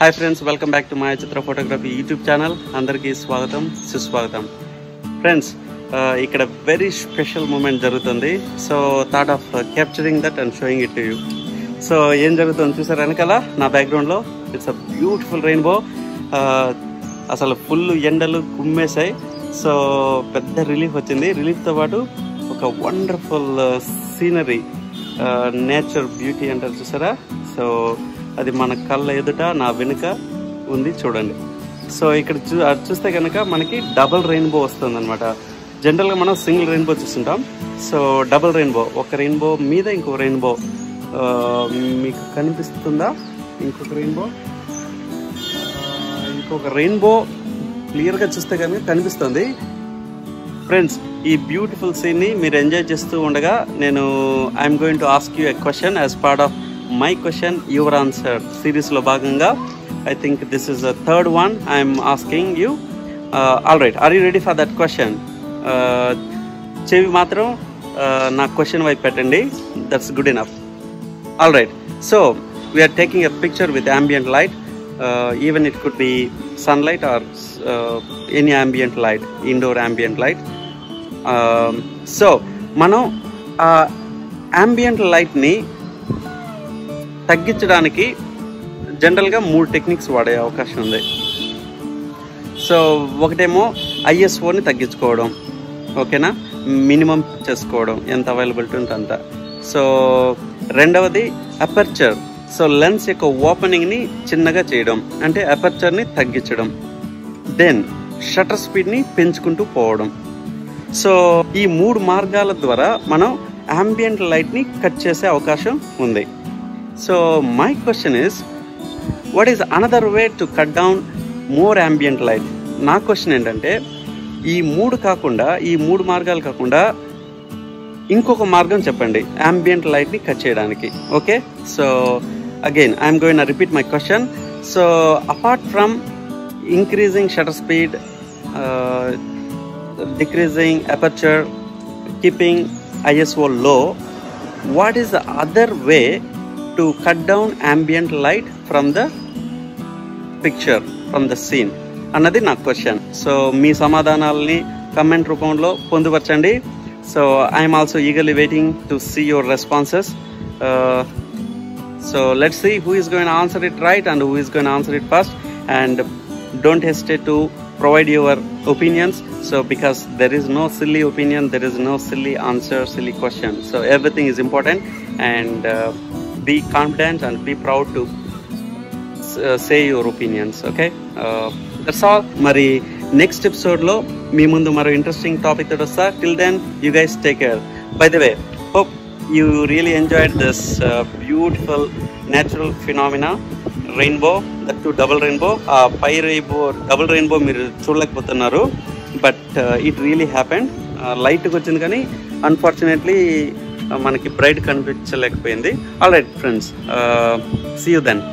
Hi friends, welcome back to my Chitra Photography YouTube channel. Andariki swagatam, suswagatam. Friends, ikkada very special moment jarugutundi. So thought of capturing that and showing it to you. So em jarugutundi chusara anakala na background lo it's a beautiful rainbow. Asalu full endalu kummesai. So pedda relief vachindi. Relief tho paatu oka wonderful scenery, nature beauty antaru chusara. So అది మన కళ్ళ ఎదుట నా వెనుక ఉంది చూడండి. So ఇక్కడ చూస్తే కనుక మనకి డబుల్ రెయిన్బో వస్తుంది అనమాట. జనరల్గా మనం సింగిల్ రెయిన్బో చూస్తుంటాం. సో డబుల్ రెయిన్బో, ఒక రెయిన్బో మీద ఇంకో రెయిన్బో మీకు కనిపిస్తుందా? ఇంకొక రెయిన్బో క్లియర్గా చూస్తే కనుక కనిపిస్తుంది. ఫ్రెండ్స్, ఈ బ్యూటిఫుల్ సీన్ని మీరు ఎంజాయ్ చేస్తూ ఉండగా నేను I'm going to ask you a question as part of my question your answer series lo bhaganga. I think this is the third one I am asking you. All right, are you ready for that question? Chevi matram na question vai pettandi, that's good enough. All right, so we are taking a picture with ambient light, even it could be sunlight or any ambient light, indoor ambient light. So mano ambient light ni తగ్గించడానికి జనరల్గా 3 techniques వాడే అవకాశం ఉంది. So ఒకటేమో ఐఎస్ఓని తగ్గించుకోవడం, ఓకేనా, minimum చేసుకోవడం, ఎంత అవైలబిలిటీ ఉంటే అంత. సో రెండవది అపర్చర్, సో లెన్స్ యొక్క ఓపెనింగ్ని చిన్నగా చేయడం, అంటే అపర్చర్ని తగ్గించడం. దెన్ షటర్ స్పీడ్ని పెంచుకుంటూ పోవడం. సో ఈ 3 మార్గాల ద్వారా మనం యాంబియంట్ లైట్ని కట్ చేసే అవకాశం ఉంది. So my question is, what is another way to cut down more ambient light? My question ఏంటంటే, ఈ 3 కాకుండా, ఈ 3 మార్గాలు కాకుండా ఇంకొక మార్గం చెప్పండి ambient light ని కట్ చేయడానికి. Okay, so again I am going to repeat my question. So apart from increasing shutter speed, decreasing aperture, keeping ISO low, what is the other way to cut down ambient light from the picture, from the scene అన్నది నా question. So మీ సమాధానాలని comment రూపంలో పొందుపరచండి. So I'm also eagerly waiting to see your responses. So let's see who is going answer it right and who is going answer it first. And don't hesitate to provide your opinions, so because there is no silly opinion, there is no silly answer, silly question. So everything is important, and be confident and be proud to say your opinions. Okay, that's all. Mari next episode lo mee mundu maro interesting topic tho vasta. Till then, you guys take care. By the way, hope you really enjoyed this beautiful natural phenomena, rainbow, that to double rainbow. ఆ పై rainbow, double rainbow మీరు చూడలేకపోతున్నారు, but it really happened. లైట్కి వచ్చింది కానీ unfortunately మనకి bright కనిపించలేకపోయింది. All right friends, see you then.